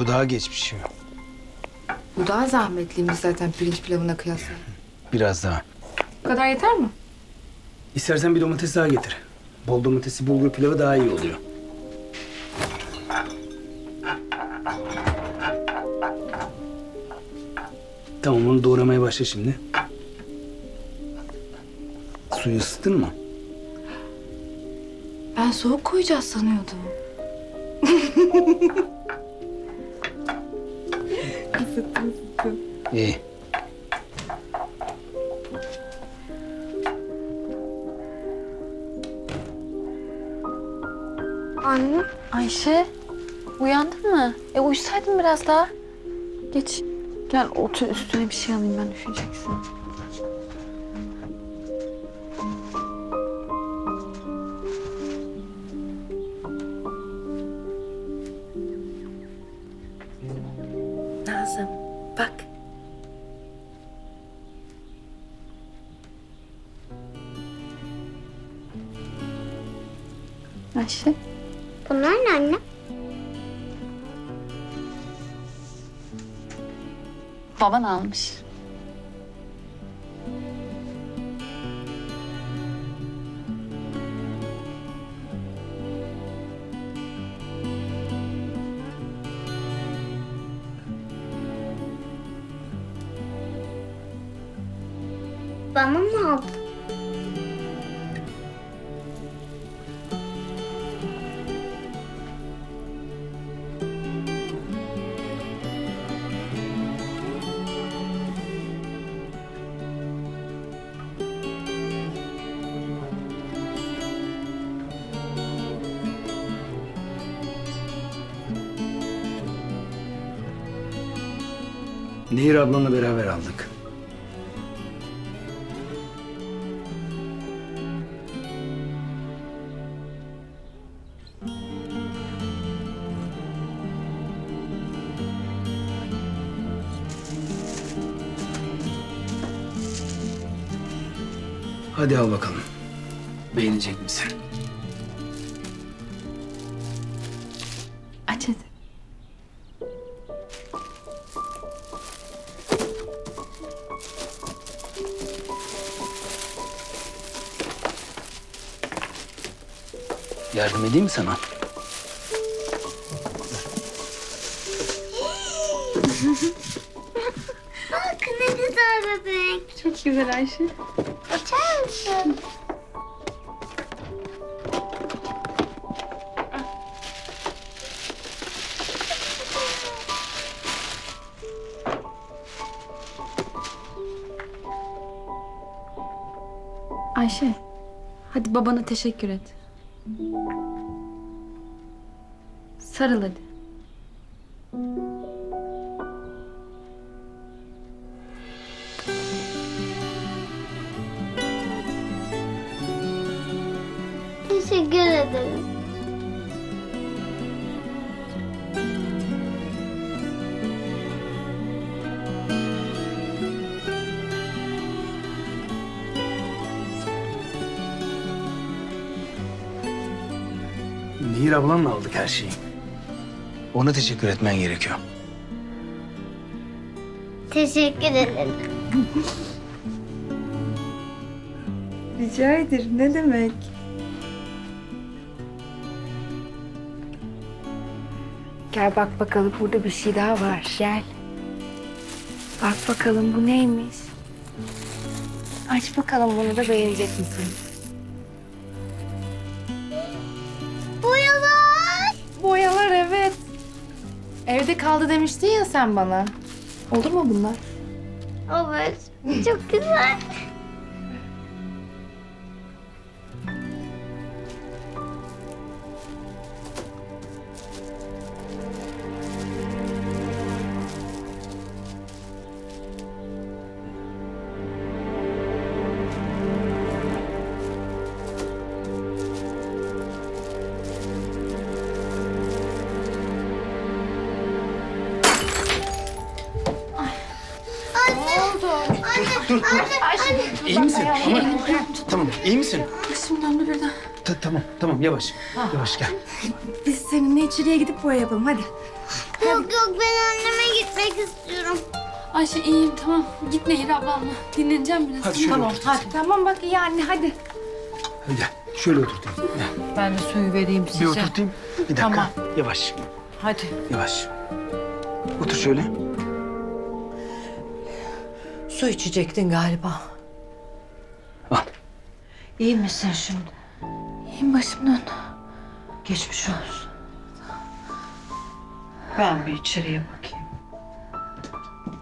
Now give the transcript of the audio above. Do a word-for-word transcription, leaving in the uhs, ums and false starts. Bu daha geç pişiyor. Bu daha zahmetliymiş zaten pirinç pilavına kıyasla. Biraz daha. Bu kadar yeter mi? İstersen bir domates daha getir. Bol domatesi bulgur pilavı daha iyi oluyor. Tamam, onu doğramaya başla şimdi. Suyu ısıttın mı? Ben soğuk koyacağız sanıyordum. Isıttım, ısıttım. İyi. Anne, Ayşe, uyandın mı? E uyusaydın biraz daha. Geç. Gel otur, üstüne bir şey alayım, ben düşeceksin. Nazım, bak. Ayşe. Bunlar ne anne? Baban almış. Bana mı aldın? Nehir ablanla beraber aldık. Hadi al bakalım. Beğenecek misin? Aç hadi. Yardım edeyim mi sana? Bak ne güzel bebek. Çok güzel Ayşe. Açar mısın? Ayşe, hadi babana teşekkür et. Sarıl hadi. Teşekkür ederim. Nehir ablanla aldık her şeyi. Ona teşekkür etmen gerekiyor. Teşekkür ederim. Rica ederim, ne demek? Gel bak bakalım, burada bir şey daha var. Gel. Bak bakalım bu neymiş? Aç bakalım, bunu da beğenecek misin? Boyalar! Boyalar, evet. Evde kaldı demiştin ya sen bana. Olur mu bunlar? Olur. Çok güzel. Dur, dur. Ayşe, iyi misin? Tamam. Tamam, iyi misin? Başım döndü birden. Ta tamam, tamam. Yavaş. Ha. Yavaş, gel. Biz seninle içeriye gidip boya yapalım, hadi. Yok yok, ben anneme gitmek istiyorum. Ayşe iyiyim, tamam. Git Nehir ablamla. Dinleneceğim biraz. Hadi şöyle tamam, otur. Hadi. Tamam bak iyi anne, hadi. Hadi gel, şöyle oturtayım. Ben de suyu vereyim size. Bir oturtayım. Bir dakika, tamam. Yavaş. Hadi. Yavaş. Otur şöyle. Su içecektin galiba. Al. İyi misin şimdi? İyiyim, başım döndü. Geçmiş olsun. Ben bir içeriye bakayım.